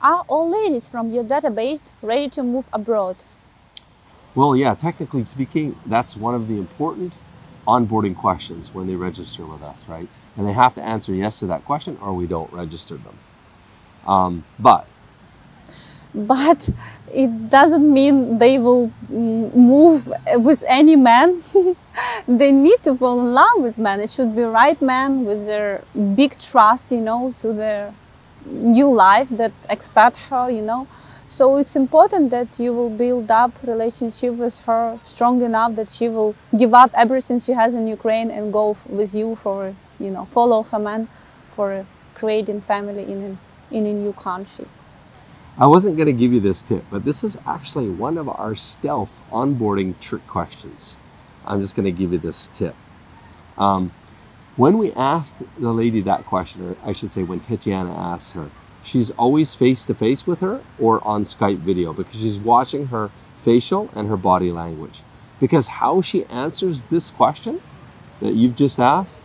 Are all ladies from your database ready to move abroad? Well, yeah, technically speaking, that's one of the important onboarding questions when they register with us, right? And they have to answer yes to that question or we don't register them. But it doesn't mean they will move with any man. They need to fall in love with men. It should be right man with their big trust, you know, to their new life that expects her, you know. So it's important that you will build up relationship with her strong enough that she will give up everything she has in Ukraine and go with you for, you know, follow her man for creating family in a new country. I wasn't going to give you this tip, but this is actually one of our stealth onboarding trick questions. I'm just going to give you this tip. When we asked the lady that question, or I should say when Tatiana asks her, she's always face-to-face with her or on Skype video because she's watching her facial and her body language. Because how she answers this question that you've just asked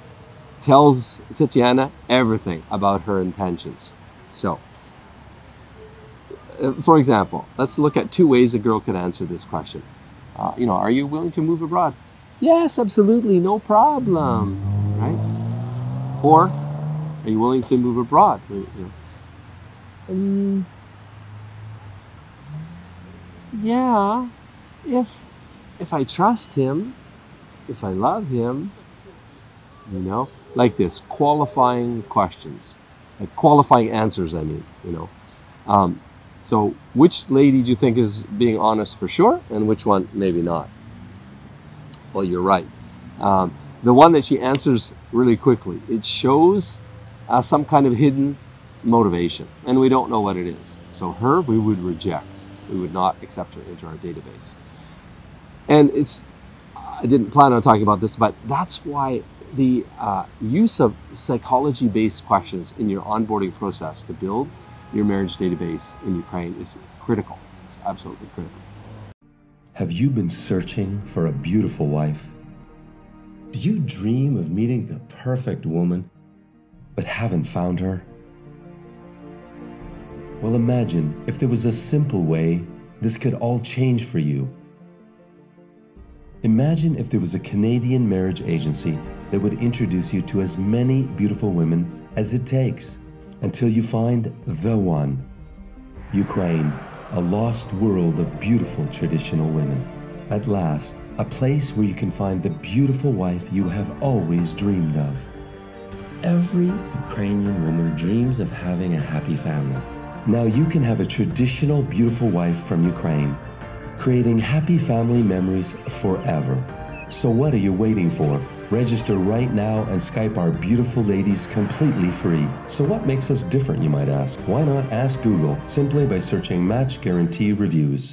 tells Tatiana everything about her intentions. So, for example, let's look at two ways a girl could answer this question. You know, are you willing to move abroad? Yes, absolutely, no problem, right? Or, are you willing to move abroad? You know, yeah, if I trust him, if I love him, you know, like this, qualifying questions, like qualifying answers, I mean, you know. So which lady do you think is being honest for sure and which one maybe not? Well, you're right. The one that she answers really quickly, it shows some kind of hidden motivation, and we don't know what it is. So her, we would reject. We would not accept her into our database. And it's, I didn't plan on talking about this, but that's why the use of psychology-based questions in your onboarding process to build your marriage database in Ukraine is critical. It's absolutely critical. Have you been searching for a beautiful wife? Do you dream of meeting the perfect woman, but haven't found her? Well, imagine if there was a simple way this could all change for you. Imagine if there was a Canadian marriage agency that would introduce you to as many beautiful women as it takes until you find the one. Ukraine, a lost world of beautiful traditional women. At last, a place where you can find the beautiful wife you have always dreamed of. Every Ukrainian woman dreams of having a happy family. Now you can have a traditional beautiful wife from Ukraine, creating happy family memories forever. So what are you waiting for? Register right now and Skype our beautiful ladies completely free. So what makes us different, you might ask? Why not ask Google simply by searching Match Guaranty Reviews.